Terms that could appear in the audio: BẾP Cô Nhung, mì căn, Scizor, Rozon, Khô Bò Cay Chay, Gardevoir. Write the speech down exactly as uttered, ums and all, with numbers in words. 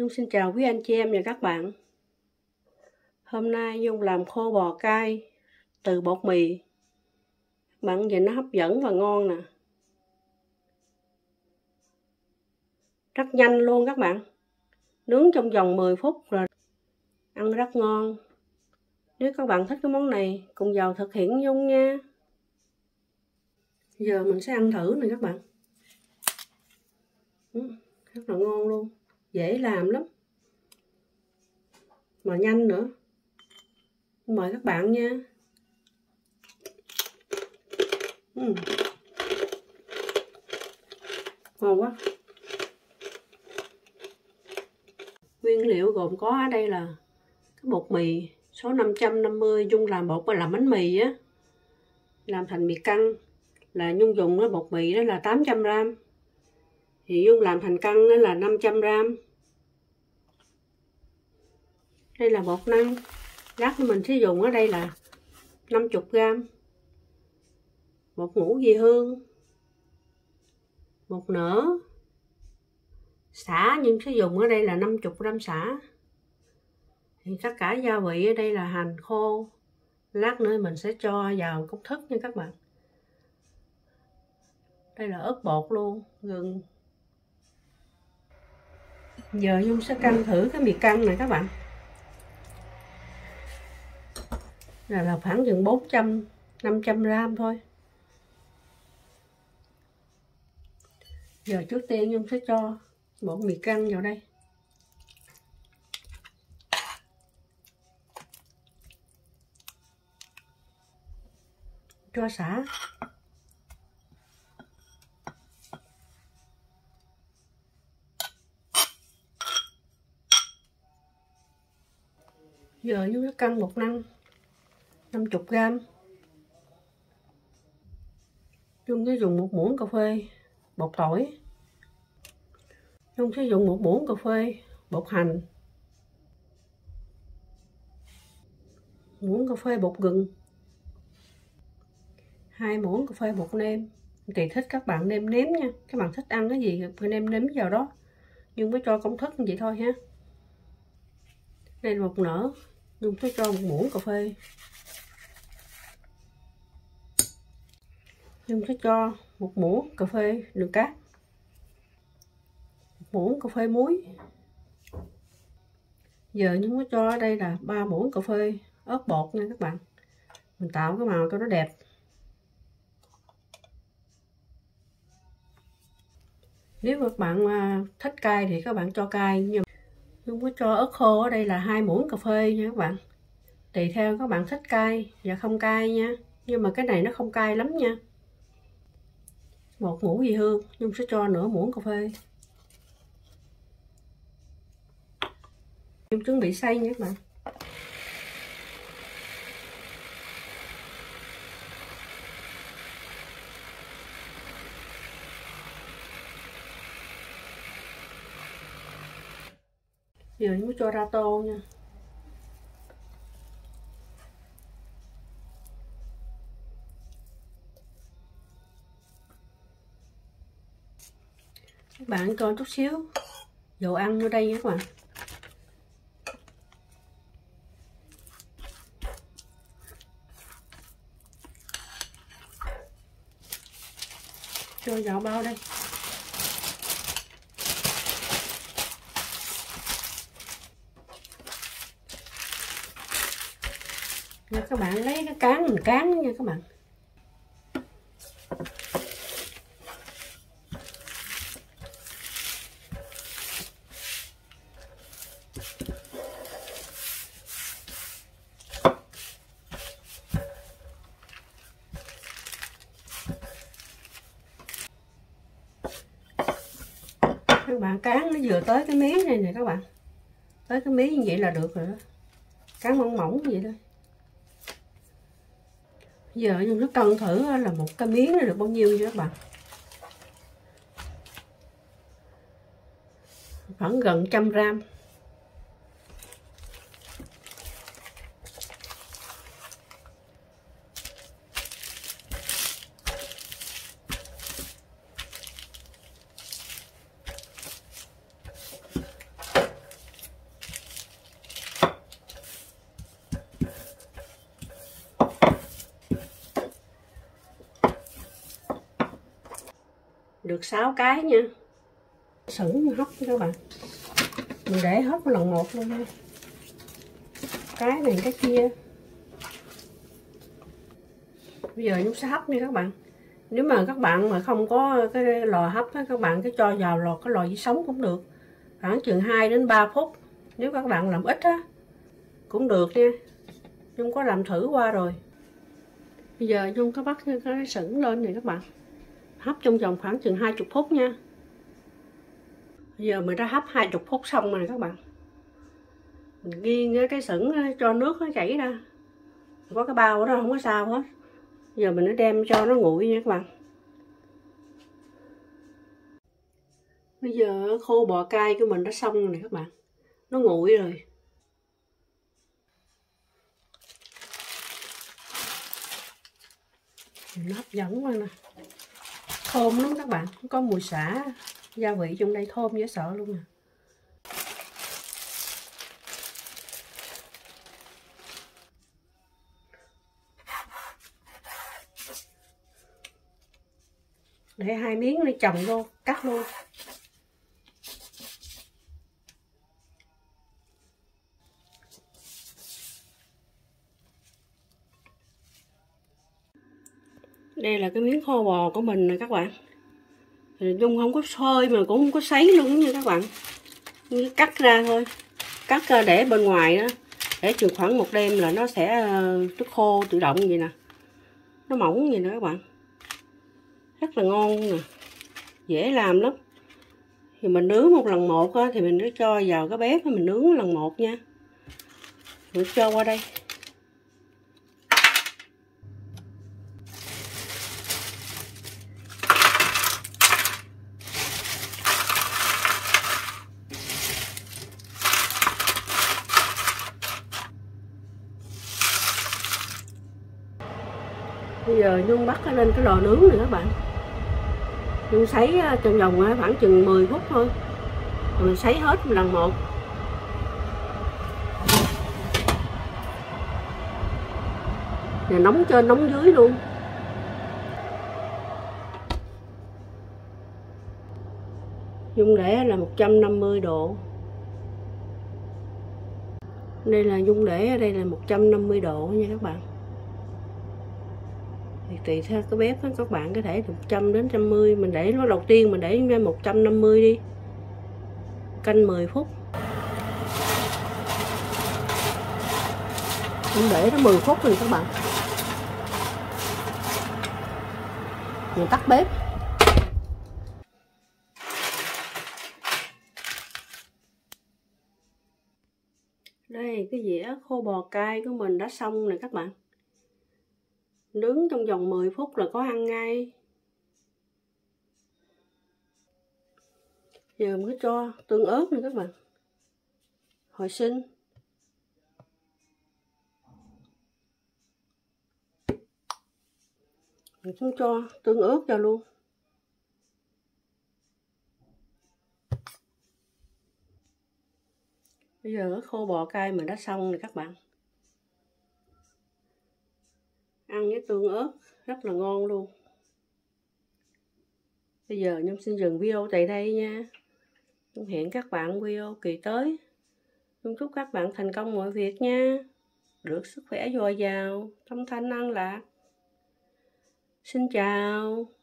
Nhung xin chào quý anh chị em và các bạn. Hôm nay Nhung làm khô bò cay từ bột mì. Bạn nhìn nó hấp dẫn và ngon nè. Rất nhanh luôn các bạn. Nướng trong vòng mười phút rồi. Ăn rất ngon. Nếu các bạn thích cái món này, cùng vào thực hiện Nhung nha. Giờ mình sẽ ăn thử này các bạn. Rất là ngon luôn. Dễ làm lắm. Mà nhanh nữa. Mời các bạn nha. Uhm. Ngon quá. Nguyên liệu gồm có ở đây là cái bột mì số năm trăm năm mươi. Nhung làm bột và làm bánh mì á, làm thành mì căn là Nhung dùng cái bột mì đó là tám trăm gờ-ram, thì Nhung làm thành căn đó là năm trăm gờ-ram. Đây là bột năng, lát mình sẽ dùng ở đây là năm mươi gờ-ram. Bột ngũ dị hương, bột nở, sả, nhưng sẽ dùng ở đây là năm mươi gờ-ram sả. Thì tất cả gia vị ở đây là hành khô, lát nữa mình sẽ cho vào công thức nha các bạn. Đây là ớt bột luôn, gừng. Giờ Nhung sẽ căn thử cái mì căn này các bạn. Là, là khoảng chừng bốn trăm năm mươi gờ-ram thôi. Giờ trước tiên Nhung sẽ cho bột mì căn vào đây. Cho sả. Giờ Nhung sẽ căn bột năng năm mươi gờ-ram. Nhung sẽ dùng một muỗng cà phê bột tỏi. Nhung sẽ dùng một muỗng cà phê bột hành, muỗng cà phê bột gừng, hai muỗng cà phê bột nêm. Tùy thích các bạn nêm nếm nha. Các bạn thích ăn cái gì thì nêm nếm vào đó. Nhung mới cho công thức như vậy thôi ha. Đây là bột nở, Nhung sẽ cho một muỗng cà phê. Nhung sẽ cho một muỗng cà phê đường cát, muỗng cà phê muối. Giờ Nhung có cho ở đây là ba muỗng cà phê ớt bột nha các bạn. Mình tạo cái màu cho nó đẹp. Nếu các bạn thích cay thì các bạn cho cay. Nhưng Nhung có cho ớt khô ở đây là hai muỗng cà phê nha các bạn. Tùy theo các bạn thích cay và không cay nha. Nhưng mà cái này nó không cay lắm nha. Một muỗng dị hương, Nhung sẽ cho nửa muỗng cà phê. Nhung chuẩn bị xay nha các bạn. Giờ Nhung cho ra tô nha. Các bạn cho chút xíu dầu ăn vô đây nha các bạn. Cho vào bao đây. Rồi các bạn lấy cái cán mình cán nha các bạn. Các bạn cán nó vừa tới cái miếng này nè các bạn. Tới cái miếng như vậy là được rồi đó. Cán mỏng mỏng như vậy thôi. Giờ Nhung nó cân thử là một cái miếng nó được bao nhiêu nha các bạn. Khoảng gần một trăm gờ-ram. được sáu cái nha. Sửng hấp các bạn, mình để hết lần một luôn nha. Cái này cái kia. Bây giờ Nhung sẽ hấp nha các bạn. Nếu mà các bạn mà không có cái lò hấp á, các bạn cứ cho vào lò cái lò vi sóng cũng được, khoảng chừng hai đến ba phút. Nếu các bạn làm ít á cũng được nha. Nhung có làm thử qua rồi. Bây giờ Nhung có bắt cái sửng lên này các bạn, hấp trong vòng khoảng chừng hai mươi phút nha. Bây giờ mình đã hấp hai mươi phút xong rồi các bạn. Mình nghiêng cái sửng cho nước nó chảy ra, có cái bao đó không có sao hết. Giờ mình nó đem cho nó nguội nha các bạn. Bây giờ khô bò cay của mình đã xong rồi này các bạn, nó nguội rồi. Nó hấp dẫn quá nè, thơm lắm các bạn, có mùi sả, gia vị trong đây thơm dễ sợ luôn nè. Để hai miếng này chồng vô, cắt luôn. Đây là cái miếng kho bò của mình nè các bạn. Nhung không có sơi mà cũng không có sấy luôn nha các bạn. Nhung cắt ra thôi, cắt ra để bên ngoài đó, để chừng khoảng một đêm là nó sẽ nó khô tự động vậy nè, nó mỏng vậy nè các bạn. Rất là ngon nè, dễ làm lắm. Thì mình nướng một lần một á, thì mình cứ cho vào cái bếp mình nướng lần một nha. Mình cho qua đây. Bây giờ Nhung bắt nó lên cái lò nướng này các bạn. Nhung sấy trong vòng khoảng chừng mười phút thôi. Rồi mình sấy hết lần một. Và nóng trên nóng dưới luôn. Nhung để là một trăm năm mươi độ. Đây là Nhung để ở đây là một trăm năm mươi độ nha các bạn. Thì tùy theo cái bếp đó, các bạn có thể một trăm đến một trăm năm mươi. Mình để nó đầu tiên mình để một trăm năm mươi đi, canh mười phút. Mình để nó mười phút rồi các bạn. Mình tắt bếp. Đây, cái dĩa khô bò cay của mình đã xong rồi các bạn. Nướng trong vòng mười phút là có ăn ngay. Giờ mới cho tương ớt nữa các bạn, hồi sinh. Mình cũng cho tương ớt vào luôn. Bây giờ khô bò cay mình đã xong rồi các bạn. Ăn với tương ớt rất là ngon luôn. Bây giờ Nhung xin dừng video tại đây nha. Nhung hẹn các bạn video kỳ tới. Nhung chúc các bạn thành công mọi việc nha, được sức khỏe dồi dào, tâm thanh an lạc. Xin chào.